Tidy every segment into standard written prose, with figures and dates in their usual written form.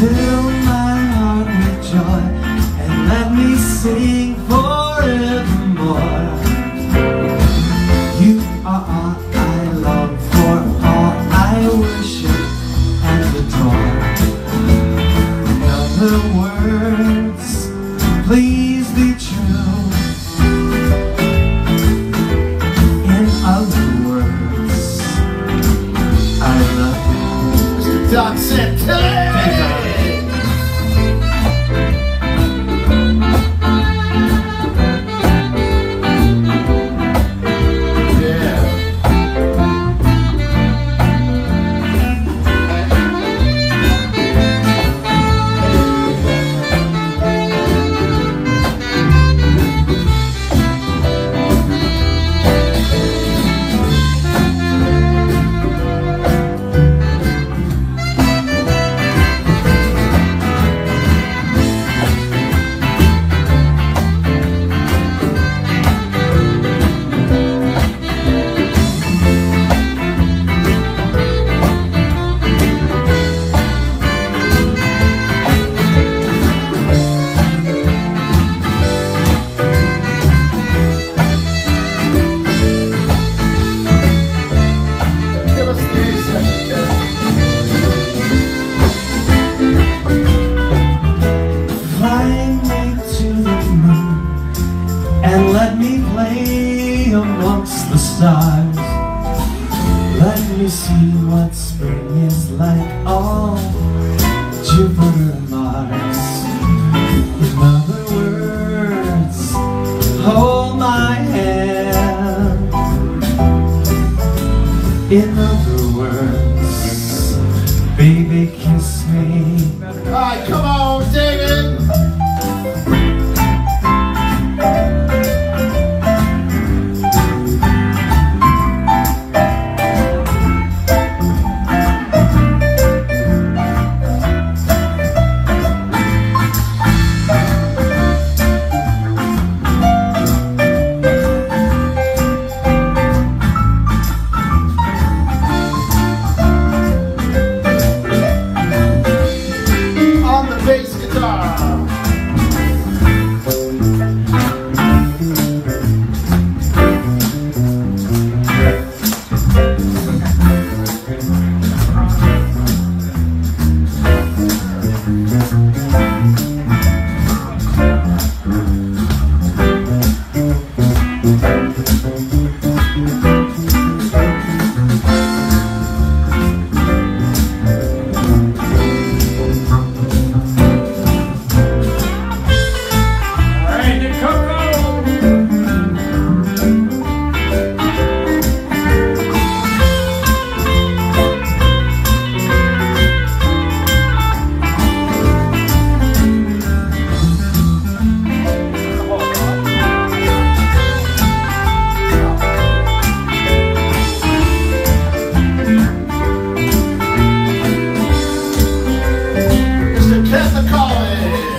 Fill my heart with joy and let me sing forevermore. You are all I love, for all I worship and adore. In other words, please be true. In other words, I love you. Doc said, hey! Amongst the stars, let me see what spring is like on Jupiter and Mars. In other words, hold my hand. In other words, baby, kiss me. All right, come on, David.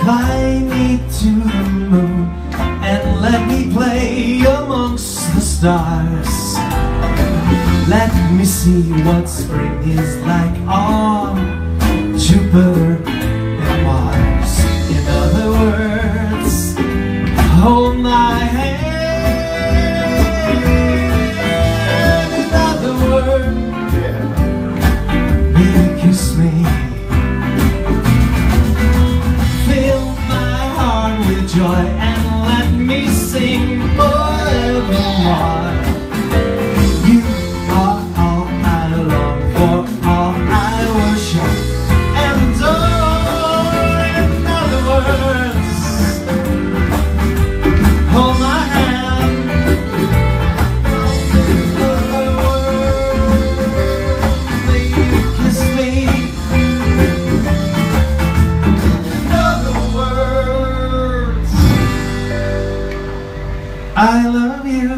Fly me to the moon and let me play amongst the stars. Let me see what spring is like on Jupiter and Mars. In other words, hold my hand. In other words, baby, kiss me. Joy and let me sing forevermore. You are all I long for, all I worship and adore. In other words, hold my hand. In other words, baby, kiss me. In other words, I love you.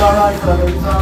All right, brother.